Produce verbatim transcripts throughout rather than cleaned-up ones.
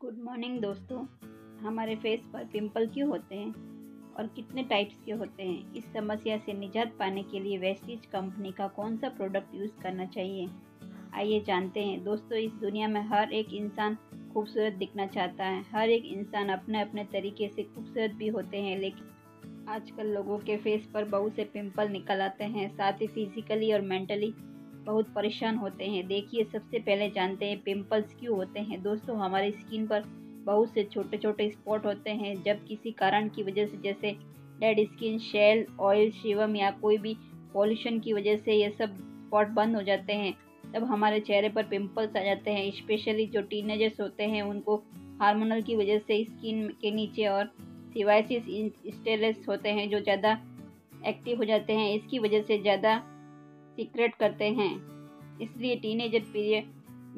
Good morning दोस्तों। हमारे face पर पिंपल क्यों होते हैं और कितने टाइप्स के होते हैं, इस समस्या से निजात पाने के लिए वेस्टिज कंपनी का कौन सा प्रोडक्ट यूज़ करना चाहिए, आइए जानते हैं। दोस्तों, इस दुनिया में हर एक इंसान खूबसूरत दिखना चाहता है। हर एक इंसान अपने अपने तरीके से खूबसूरत भी होते हैं, लेकिन आजकल लोगों के फेस पर बहुत से पिंपल निकल आते हैं। साथ ही फिजिकली और मेंटली बहुत परेशान होते हैं। देखिए, सबसे पहले जानते हैं पिंपल्स क्यों होते हैं। दोस्तों, हमारी स्किन पर बहुत से छोटे छोटे स्पॉट होते हैं जब किसी कारण की वजह से, जैसे डेड स्किन, शेल ऑयल, शिवम या कोई भी पॉल्यूशन की वजह से ये सब स्पॉट बंद हो जाते हैं। तब हमारे चेहरे पर पिंपल्स आ जाते हैं। स्पेशली जो टीनेजर्स होते हैं उनको हार्मोनल की वजह से स्किन के नीचे और सिवाइसिस स्टेरस होते हैं जो ज़्यादा एक्टिव हो जाते हैं। इसकी वजह से ज़्यादा सीक्रेट करते हैं। इसलिए टीनेजर पीरियड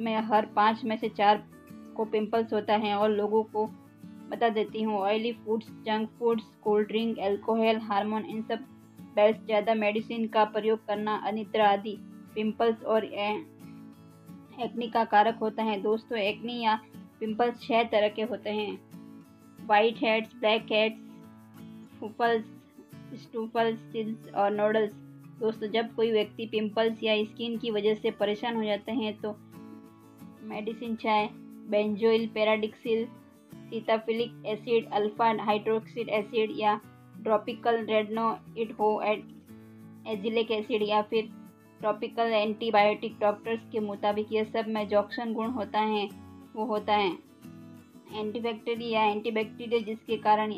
में हर पाँच में से चार को पिंपल्स होता है। और लोगों को बता देती हूँ, oily foods, junk foods, cold drink, alcohol, hormone, इन सब बेस्ट, ज़्यादा मेडिसिन का प्रयोग करना, अनिद्रा आदि पिंपल्स और एक्नी का कारक होता है। दोस्तों, एक्नी या पिंपल्स छह तरह के होते हैं। White heads, black heads, papules, pustules, cysts और नोडल्स। दोस्तों, जब कोई व्यक्ति पिंपल्स या स्किन की वजह से परेशान हो जाते हैं तो मेडिसिन चाय, benzoyl, peroxide, salicylic acid, alpha hydroxy acid या ट्रॉपिकल रेडनोइड हो एजिलिक एसिड या फिर ट्रॉपिकल एंटीबायोटिक। डॉक्टर्स के मुताबिक यह सब में जोक्सन गुण होता है वो होता है एंटीबैक्टीरिया या एंटीबैक्टीरियल, जिसके कारण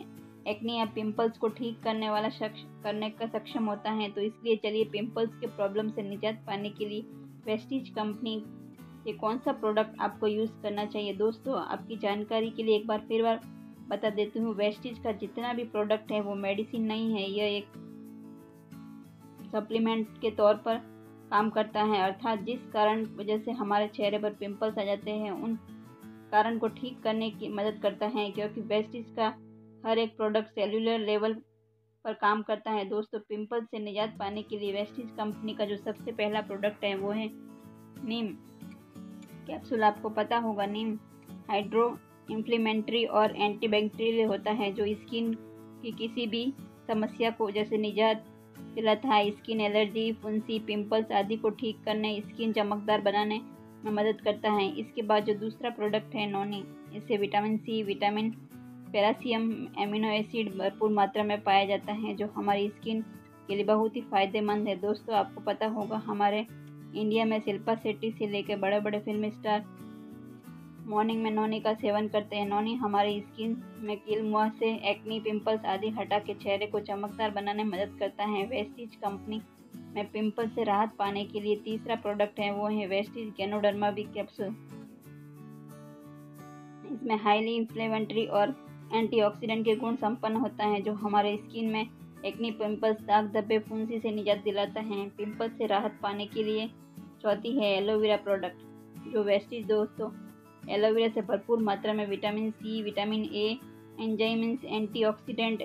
एक्ने या पिंपल्स को ठीक करने वाला शख्स करने का सक्षम होता है। तो इसलिए चलिए, पिंपल्स के प्रॉब्लम से निजात पाने के लिए वेस्टिज कंपनी से कौन सा प्रोडक्ट आपको यूज़ करना चाहिए। दोस्तों, आपकी जानकारी के लिए एक बार फिर बार बता देती हूँ, वेस्टिज का जितना भी प्रोडक्ट है वो मेडिसिन नहीं है। यह एक सप्लीमेंट के तौर पर काम करता है। अर्थात जिस कारण वजह से हमारे चेहरे पर पिंपल्स आ जाते हैं उन कारण को ठीक करने की मदद करता है, क्योंकि वेस्टिज का हर एक प्रोडक्ट सेल्यूलर लेवल पर काम करता है। दोस्तों, पिंपल से निजात पाने के लिए वेस्टिज कंपनी का जो सबसे पहला प्रोडक्ट है वो है नीम कैप्सूल। आपको पता होगा, नीम हाइड्रो इन्फ्लेमेटरी और एंटीबैक्टीरियल होता है जो स्किन की किसी भी समस्या को जैसे निजात दिलाता है। स्किन एलर्जी, फुंसी, पिंपल्स आदि को ठीक करने, स्किन चमकदार बनाने में मदद करता है। इसके बाद जो दूसरा प्रोडक्ट है नोनी, इससे vitamin C, vitamin, calcium, amino acid भरपूर मात्रा में पाया जाता है जो हमारी स्किन के लिए बहुत ही फ़ायदेमंद है। दोस्तों, आपको पता होगा हमारे इंडिया में शिल्पा शेट्टी से लेकर बड़े बड़े फिल्म स्टार मॉर्निंग में नोनी का सेवन करते हैं। नोनी हमारी स्किन में कील, मुँह से एक्ने, पिंपल्स आदि हटा के चेहरे को चमकदार बनाने में मदद करता है। वेस्टिज कंपनी में पिंपल से राहत पाने के लिए तीसरा प्रोडक्ट है वो है वेस्टिज गैनोडर्मा बी कैप्सूल। इसमें हाईली इन्फ्लेमेटरी और एंटीऑक्सीडेंट के गुण संपन्न होता है जो हमारे स्किन में एक्ने, पिंपल्स, दाग धब्बे, फुंसी से निजात दिलाता है। पिंपल से राहत पाने के लिए चौथी है एलोवेरा प्रोडक्ट जो वेस्टिज। दोस्तों, एलोवेरा से भरपूर मात्रा में vitamin C, vitamin A, enzymes, antioxidant,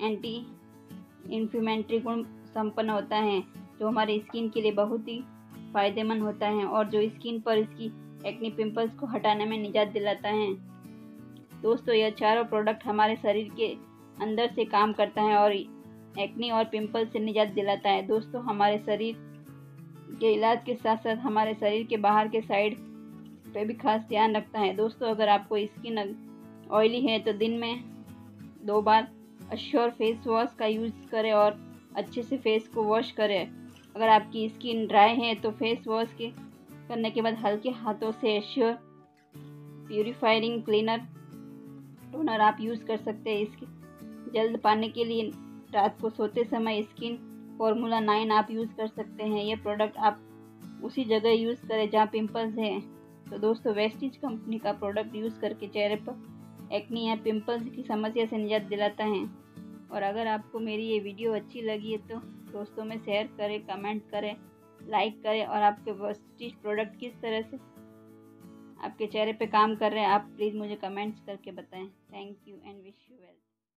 anti inflammatory गुण संपन्न होता है जो हमारे स्किन के लिए बहुत ही फायदेमंद होता है और जो स्किन पर इसकी एक्ने, पिंपल्स को हटाने में निजात दिलाता है। दोस्तों, यह चारों प्रोडक्ट हमारे शरीर के अंदर से काम करता है और एक्ने और पिंपल से निजात दिलाता है। दोस्तों, हमारे शरीर के इलाज के साथ साथ हमारे शरीर के बाहर के साइड पे भी खास ध्यान रखता है। दोस्तों, अगर आपको स्किन ऑयली है तो दिन में दो बार अश्योर फेस वॉश का यूज़ करें और अच्छे से फेस को वॉश करें। अगर आपकी स्किन ड्राई है तो फेस वॉश के करने के बाद हल्के हाथों से अश्योर प्यूरिफाइंग क्लीनर टोनर आप यूज़ कर सकते हैं। इसकी जल्द पाने के लिए रात को सोते समय स्किन फॉर्मूला नाइन आप यूज़ कर सकते हैं। यह प्रोडक्ट आप उसी जगह यूज़ करें जहां पिंपल्स हैं। तो दोस्तों, वेस्टिज कंपनी का प्रोडक्ट यूज़ करके चेहरे पर एक्ने या पिंपल्स की समस्या से निजात दिलाता है। और अगर आपको मेरी ये वीडियो अच्छी लगी है तो दोस्तों में शेयर करें, कमेंट करें, लाइक करें और आपके वेस्टिज प्रोडक्ट किस तरह से आपके चेहरे पे काम कर रहे हैं आप प्लीज़ मुझे कमेंट्स करके बताएं। Thank you and wish you well.